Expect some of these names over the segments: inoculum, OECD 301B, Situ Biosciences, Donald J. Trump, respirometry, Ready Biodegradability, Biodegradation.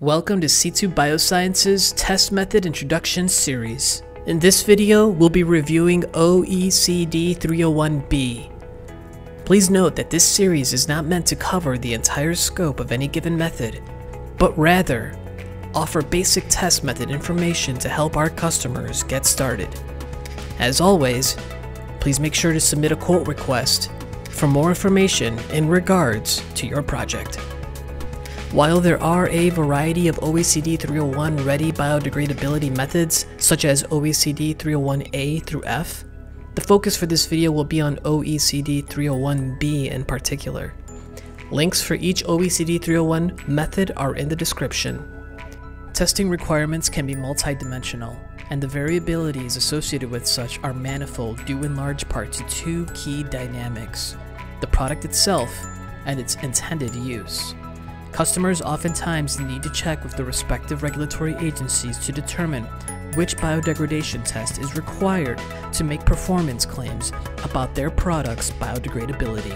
Welcome to Situ Biosciences Test Method Introduction Series. In this video, we'll be reviewing OECD 301B. Please note that this series is not meant to cover the entire scope of any given method, but rather offer basic test method information to help our customers get started. As always, please make sure to submit a quote request for more information in regards to your project. While there are a variety of OECD 301 ready biodegradability methods, such as OECD 301A through F, the focus for this video will be on OECD 301B in particular. Links for each OECD 301 method are in the description. Testing requirements can be multidimensional, and the variabilities associated with such are manifold due in large part to two key dynamics: the product itself and its intended use. Customers oftentimes need to check with the respective regulatory agencies to determine which biodegradation test is required to make performance claims about their product's biodegradability.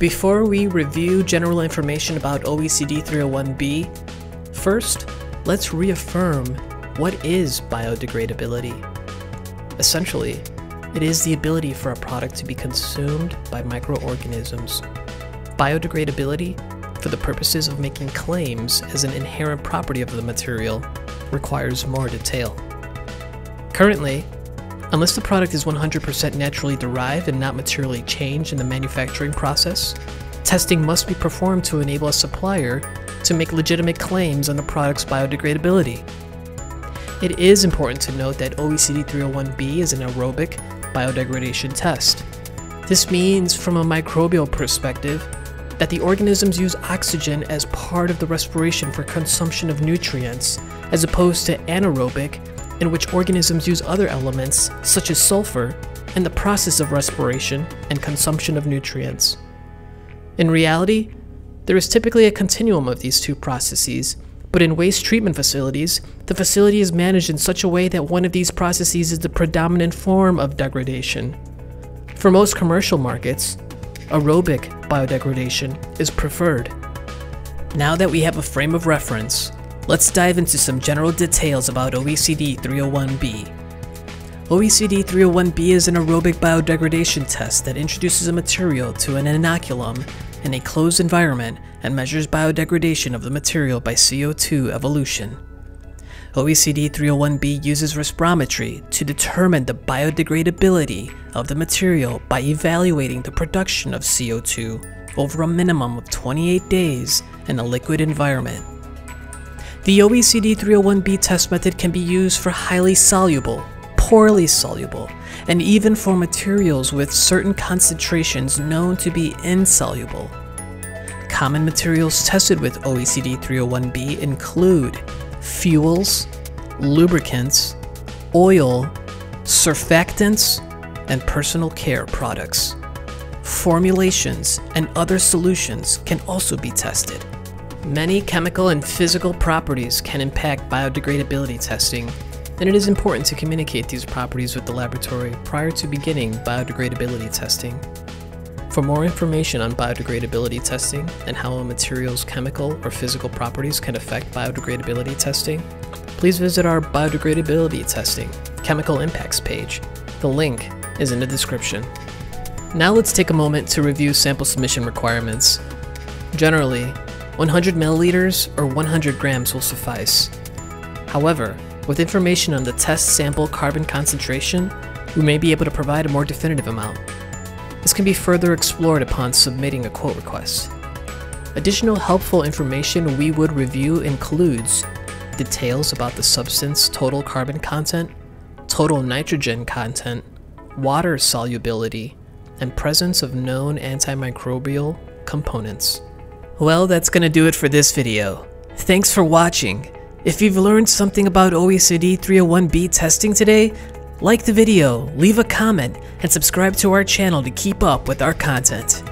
Before we review general information about OECD 301B, first, let's reaffirm what is biodegradability. Essentially, it is the ability for a product to be consumed by microorganisms. Biodegradability, for the purposes of making claims as an inherent property of the material, requires more detail. Currently, unless the product is 100% naturally derived and not materially changed in the manufacturing process, testing must be performed to enable a supplier to make legitimate claims on the product's biodegradability. It is important to note that OECD 301B is an aerobic biodegradation test. This means, from a microbial perspective, that the organisms use oxygen as part of the respiration for consumption of nutrients, as opposed to anaerobic, in which organisms use other elements, such as sulfur, in the process of respiration and consumption of nutrients. In reality, there is typically a continuum of these two processes, but in waste treatment facilities, the facility is managed in such a way that one of these processes is the predominant form of degradation. For most commercial markets, aerobic biodegradation is preferred. Now that we have a frame of reference, let's dive into some general details about OECD 301B. OECD 301B is an aerobic biodegradation test that introduces a material to an inoculum in a closed environment and measures biodegradation of the material by CO2 evolution. OECD 301B uses respirometry to determine the biodegradability of the material by evaluating the production of CO2 over a minimum of 28 days in a liquid environment. The OECD 301B test method can be used for highly soluble, poorly soluble, and even for materials with certain concentrations known to be insoluble. Common materials tested with OECD 301B include fuels, lubricants, oil, surfactants, and personal care products. Formulations and other solutions can also be tested. Many chemical and physical properties can impact biodegradability testing, and it is important to communicate these properties with the laboratory prior to beginning biodegradability testing. For more information on biodegradability testing and how a material's chemical or physical properties can affect biodegradability testing, please visit our Biodegradability Testing Chemical Impacts page. The link is in the description. Now let's take a moment to review sample submission requirements. Generally, 100 milliliters or 100 grams will suffice. However, with information on the test sample carbon concentration, we may be able to provide a more definitive amount. This can be further explored upon submitting a quote request. Additional helpful information we would review includes details about the substance total carbon content, total nitrogen content, water solubility, and presence of known antimicrobial components. Well, that's going to do it for this video. Thanks for watching. If you've learned something about OECD 301B testing today, like the video, leave a comment, and subscribe to our channel to keep up with our content.